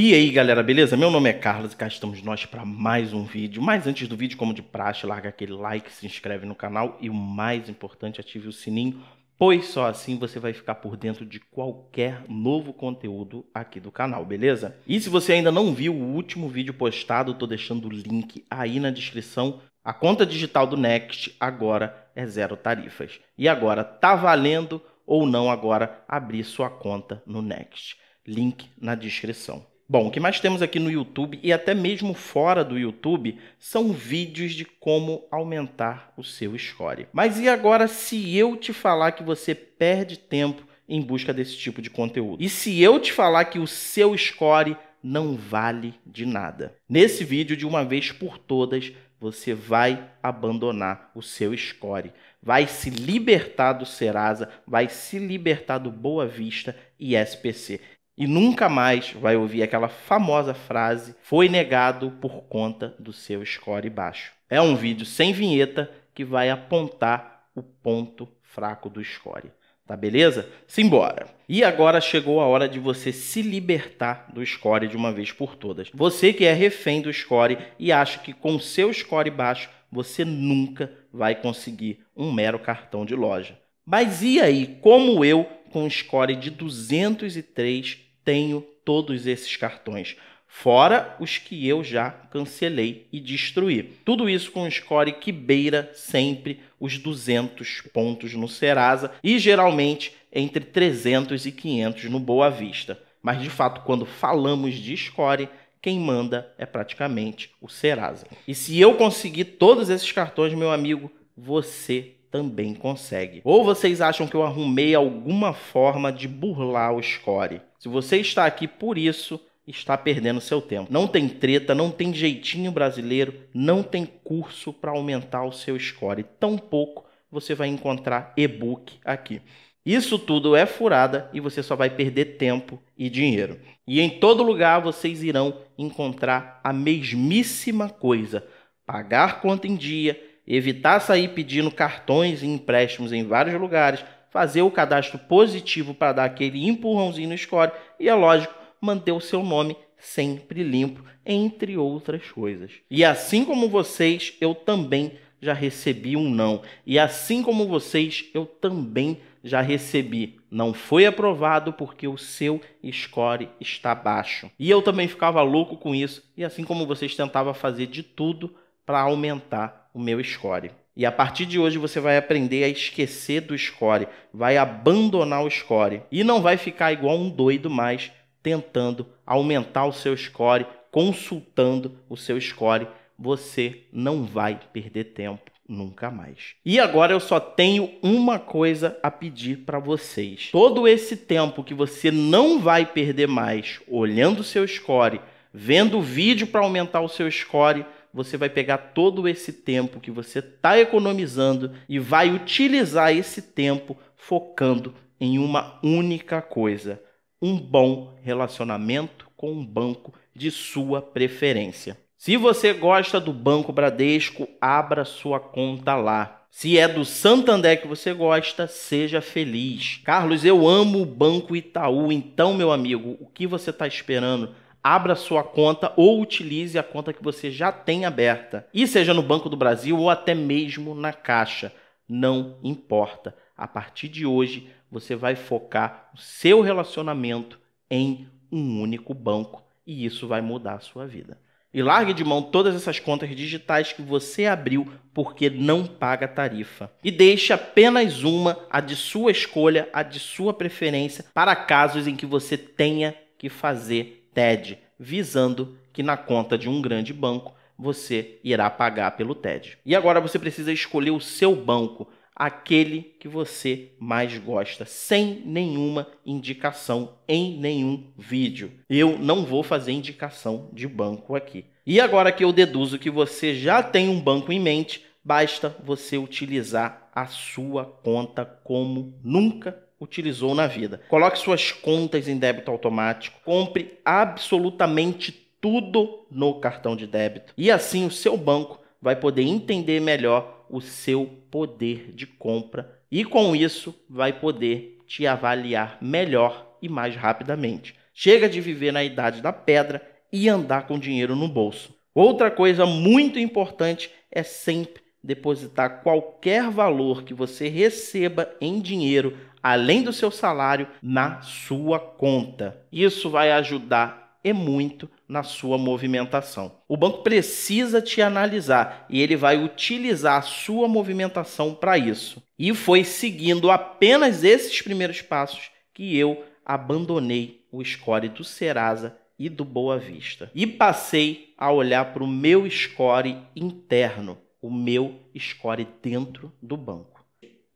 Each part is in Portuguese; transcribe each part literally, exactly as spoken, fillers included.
E aí galera, beleza? Meu nome é Carlos e cá estamos nós para mais um vídeo. Mas antes do vídeo, como de praxe, larga aquele like, se inscreve no canal e o mais importante, ative o sininho, pois só assim você vai ficar por dentro de qualquer novo conteúdo aqui do canal, beleza? E se você ainda não viu o último vídeo postado, estou deixando o link aí na descrição. A conta digital do Next agora é zero tarifas. E agora, tá valendo ou não agora abrir sua conta no Next? Link na descrição. Bom, o que mais temos aqui no YouTube e até mesmo fora do YouTube são vídeos de como aumentar o seu score. Mas e agora se eu te falar que você perde tempo em busca desse tipo de conteúdo? E se eu te falar que o seu score não vale de nada? Nesse vídeo, de uma vez por todas, você vai abandonar o seu score. Vai se libertar do Serasa, vai se libertar do Boa Vista e S P C. E nunca mais vai ouvir aquela famosa frase, foi negado por conta do seu score baixo. É um vídeo sem vinheta que vai apontar o ponto fraco do score. Tá beleza? Simbora! E agora chegou a hora de você se libertar do score de uma vez por todas. Você que é refém do score e acha que com seu score baixo você nunca vai conseguir um mero cartão de loja. Mas e aí, como eu, com score de duzentos e três, tenho todos esses cartões, fora os que eu já cancelei e destruí. Tudo isso com um score que beira sempre os duzentos pontos no Serasa e geralmente entre trezentos e quinhentos no Boa Vista. Mas de fato, quando falamos de score, quem manda é praticamente o Serasa. E se eu conseguir todos esses cartões, meu amigo, você também consegue. Ou vocês acham que eu arrumei alguma forma de burlar o score? Se você está aqui por isso, está perdendo seu tempo. Não tem treta, não tem jeitinho brasileiro, não tem curso para aumentar o seu score. Tampouco você vai encontrar e-book aqui. Isso tudo é furada e você só vai perder tempo e dinheiro. E em todo lugar vocês irão encontrar a mesmíssima coisa. Pagar conta em dia, evitar sair pedindo cartões e empréstimos em vários lugares, fazer o cadastro positivo para dar aquele empurrãozinho no score e, é lógico, manter o seu nome sempre limpo, entre outras coisas. E assim como vocês, eu também já recebi um não. E assim como vocês, eu também já recebi. Não foi aprovado porque o seu score está baixo. E eu também ficava louco com isso. E assim como vocês, tentava fazer de tudo para aumentar o meu score. E a partir de hoje você vai aprender a esquecer do score, vai abandonar o score e não vai ficar igual um doido mais tentando aumentar o seu score, consultando o seu score. Você não vai perder tempo nunca mais. E agora eu só tenho uma coisa a pedir para vocês. Todo esse tempo que você não vai perder mais olhando o seu score, vendo vídeo para aumentar o seu score, você vai pegar todo esse tempo que você está economizando e vai utilizar esse tempo focando em uma única coisa: um bom relacionamento com um banco de sua preferência. Se você gosta do Banco Bradesco, abra sua conta lá. Se é do Santander que você gosta, seja feliz. Carlos, eu amo o Banco Itaú. Então, meu amigo, o que você está esperando? Abra sua conta ou utilize a conta que você já tem aberta. E seja no Banco do Brasil ou até mesmo na Caixa, não importa. A partir de hoje, você vai focar o seu relacionamento em um único banco e isso vai mudar a sua vida. E largue de mão todas essas contas digitais que você abriu porque não paga tarifa. E deixe apenas uma, a de sua escolha, a de sua preferência, para casos em que você tenha que fazer T E D, visando que na conta de um grande banco você irá pagar pelo T E D. E agora você precisa escolher o seu banco, aquele que você mais gosta, sem nenhuma indicação em nenhum vídeo. Eu não vou fazer indicação de banco aqui. E agora que eu deduzo que você já tem um banco em mente, basta você utilizar a sua conta como nunca utilizou na vida. Coloque suas contas em débito automático, compre absolutamente tudo no cartão de débito e assim o seu banco vai poder entender melhor o seu poder de compra e com isso vai poder te avaliar melhor e mais rapidamente. Chega de viver na idade da pedra e andar com dinheiro no bolso. Outra coisa muito importante é sempre depositar qualquer valor que você receba em dinheiro, além do seu salário, na sua conta. Isso vai ajudar e muito na sua movimentação. O banco precisa te analisar e ele vai utilizar a sua movimentação para isso. E foi seguindo apenas esses primeiros passos que eu abandonei o score do Serasa e do Boa Vista e passei a olhar para o meu score interno, o meu score dentro do banco.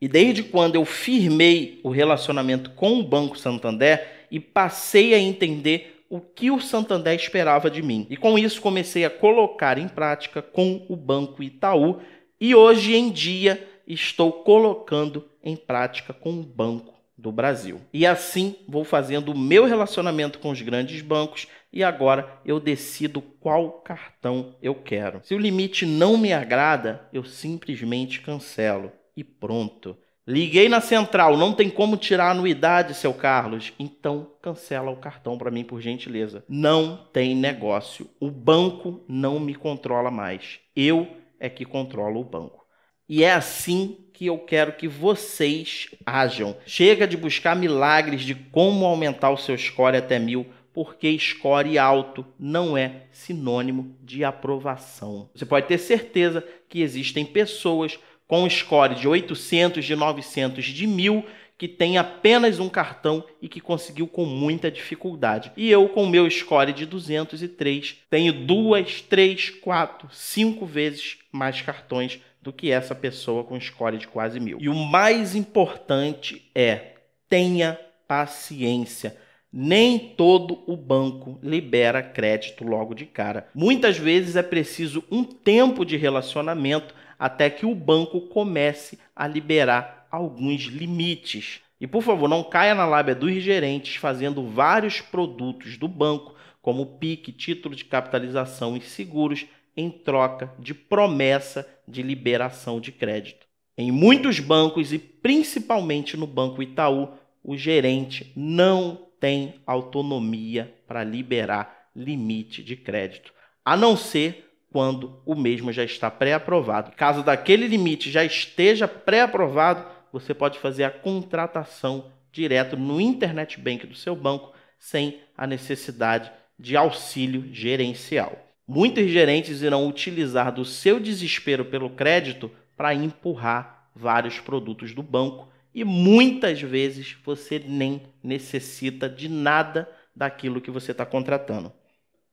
E desde quando eu firmei o relacionamento com o Banco Santander e passei a entender o que o Santander esperava de mim. E com isso comecei a colocar em prática com o Banco Itaú e hoje em dia estou colocando em prática com o Banco do Brasil. E assim vou fazendo o meu relacionamento com os grandes bancos e agora eu decido qual cartão eu quero. Se o limite não me agrada, eu simplesmente cancelo e pronto. Liguei na central, não tem como tirar a anuidade, seu Carlos, então cancela o cartão para mim, por gentileza. Não tem negócio. O banco não me controla mais. Eu é que controlo o banco. E é assim que eu quero que vocês ajam. Chega de buscar milagres de como aumentar o seu score até mil, porque score alto não é sinônimo de aprovação. Você pode ter certeza que existem pessoas com score de oitocentos, de novecentos, de mil, que tem apenas um cartão e que conseguiu com muita dificuldade. E eu, com o meu score de duzentos e três, tenho duas, três, quatro, cinco vezes mais cartões do que essa pessoa com score de quase mil. E o mais importante é, tenha paciência. Nem todo o banco libera crédito logo de cara. Muitas vezes é preciso um tempo de relacionamento até que o banco comece a liberar alguns limites. E por favor, não caia na lábia dos gerentes fazendo vários produtos do banco, como P I C, título de capitalização e seguros, em troca de promessa de liberação de crédito. Em muitos bancos, e principalmente no Banco Itaú, o gerente não tem autonomia para liberar limite de crédito, a não ser quando o mesmo já está pré-aprovado. Caso daquele limite já esteja pré-aprovado, você pode fazer a contratação direto no Internet Bank do seu banco, sem a necessidade de auxílio gerencial. Muitos gerentes irão utilizar do seu desespero pelo crédito para empurrar vários produtos do banco e muitas vezes você nem necessita de nada daquilo que você está contratando.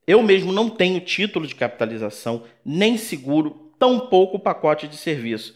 Eu mesmo não tenho título de capitalização, nem seguro, tampouco pacote de serviço.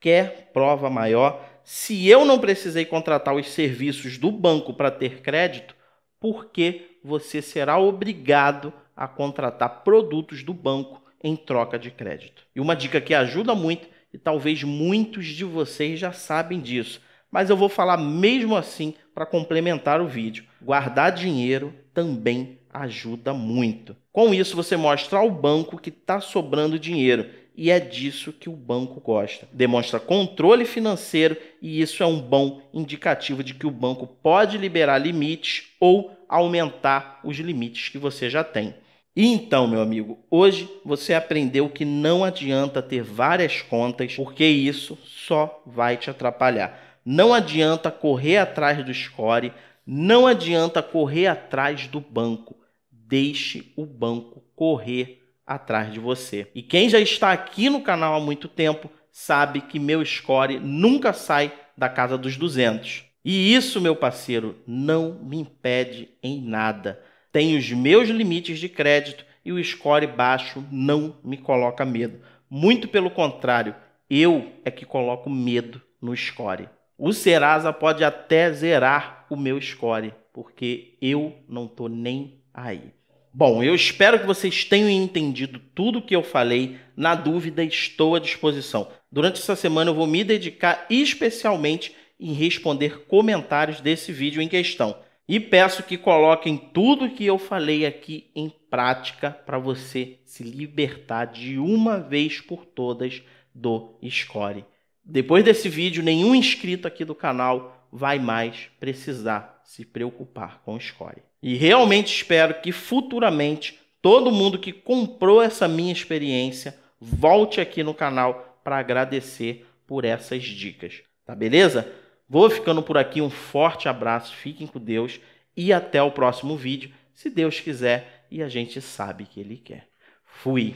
Quer prova maior? Se eu não precisei contratar os serviços do banco para ter crédito, por que você será obrigado a contratar produtos do banco em troca de crédito? E uma dica que ajuda muito, e talvez muitos de vocês já sabem disso, mas eu vou falar mesmo assim para complementar o vídeo. Guardar dinheiro também ajuda muito. Com isso, você mostra ao banco que está sobrando dinheiro, e é disso que o banco gosta. Demonstra controle financeiro, e isso é um bom indicativo de que o banco pode liberar limites ou aumentar os limites que você já tem. E então, meu amigo, hoje você aprendeu que não adianta ter várias contas, porque isso só vai te atrapalhar. Não adianta correr atrás do score, não adianta correr atrás do banco. Deixe o banco correr atrás de você. E quem já está aqui no canal há muito tempo sabe que meu score nunca sai da casa dos duzentos. E isso, meu parceiro, não me impede em nada. Tenho os meus limites de crédito e o score baixo não me coloca medo. Muito pelo contrário, eu é que coloco medo no score. O Serasa pode até zerar o meu score, porque eu não tô nem aí. Bom, eu espero que vocês tenham entendido tudo o que eu falei. Na dúvida, estou à disposição. Durante essa semana eu vou me dedicar especialmente em responder comentários desse vídeo em questão. E peço que coloquem tudo que eu falei aqui em prática para você se libertar de uma vez por todas do score. Depois desse vídeo, nenhum inscrito aqui do canal vai mais precisar se preocupar com o SCORE. E realmente espero que futuramente todo mundo que comprou essa minha experiência volte aqui no canal para agradecer por essas dicas, tá beleza? Vou ficando por aqui, um forte abraço, fiquem com Deus e até o próximo vídeo, se Deus quiser e a gente sabe que Ele quer. Fui!